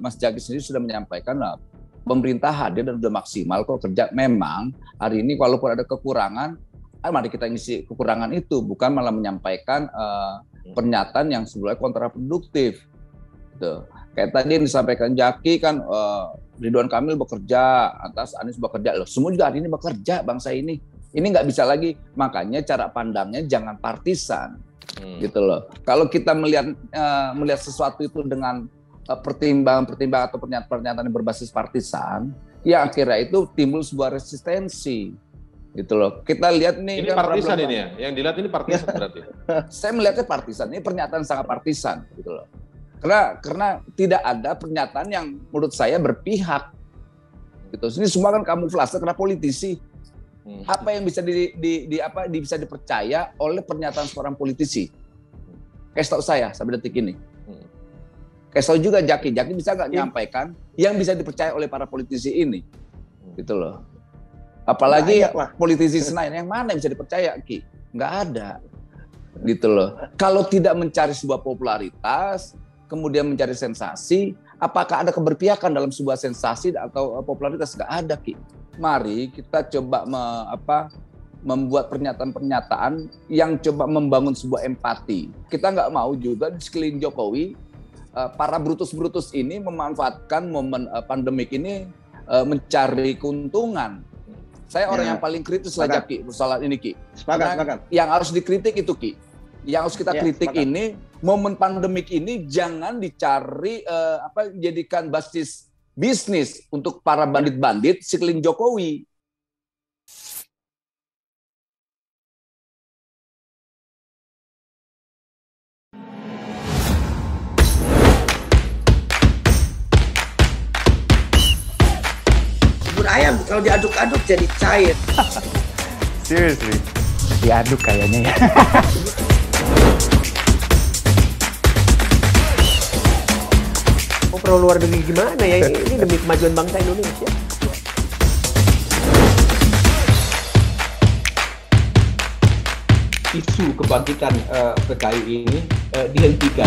Mas Jaki sendiri sudah menyampaikan lah, pemerintah hadir dan sudah maksimal kok kerja. Memang hari ini walaupun ada kekurangan, mari kita ngisi kekurangan itu, bukan malah menyampaikan pernyataan yang sebenarnya kontraproduktif. Gitu. Kayak tadi yang disampaikan Jaki kan, Ridwan Kamil bekerja, atas Anies bekerja, loh semua juga hari ini bekerja bangsa ini. Ini nggak bisa lagi, makanya cara pandangnya jangan partisan, gitu loh. Kalau kita melihat sesuatu itu dengan pertimbangan-pertimbangan atau pernyataan-pernyataan yang berbasis partisan, ya akhirnya itu timbul sebuah resistensi, gitu loh. Kita lihat nih, ini kan partisan ini ya, yang dilihat ini partisan berarti. Saya melihatnya partisan, ini pernyataan sangat partisan, gitu loh. Karena tidak ada pernyataan yang menurut saya berpihak, gitu. Ini semua kan kamuflase karena politisi. Apa yang bisa bisa dipercaya oleh pernyataan seorang politisi? Kasih tahu saya sampai detik ini. Kasih tahu juga Jaki bisa nggak menyampaikan yang bisa dipercaya oleh para politisi ini, gitu loh. Apalagi politisi Senayan yang mana yang bisa dipercaya, Ki? Nggak ada, gitu loh. Kalau tidak mencari sebuah popularitas, kemudian mencari sensasi, apakah ada keberpihakan dalam sebuah sensasi atau popularitas? Nggak ada, Ki. Mari kita coba membuat pernyataan-pernyataan yang coba membangun sebuah empati. Kita nggak mau juga di sekeliling Jokowi, para brutus-brutus ini memanfaatkan momen pandemik ini mencari keuntungan. Saya orang yang paling kritis lah, Jaki, persoalan ini, Ki. Sepakat. Yang harus dikritik itu, Ki. Yang harus kita kritik ini, momen pandemik ini jangan dicari jadikan basis bisnis untuk para bandit-bandit sekeliling Jokowi. Bubur ayam kalau diaduk-aduk jadi cair. Seriously, diaduk kayaknya ya. Perlu luar negeri gimana ya, ini demi kemajuan bangsa Indonesia. Isu kebangkitan PKI ini dihentikan.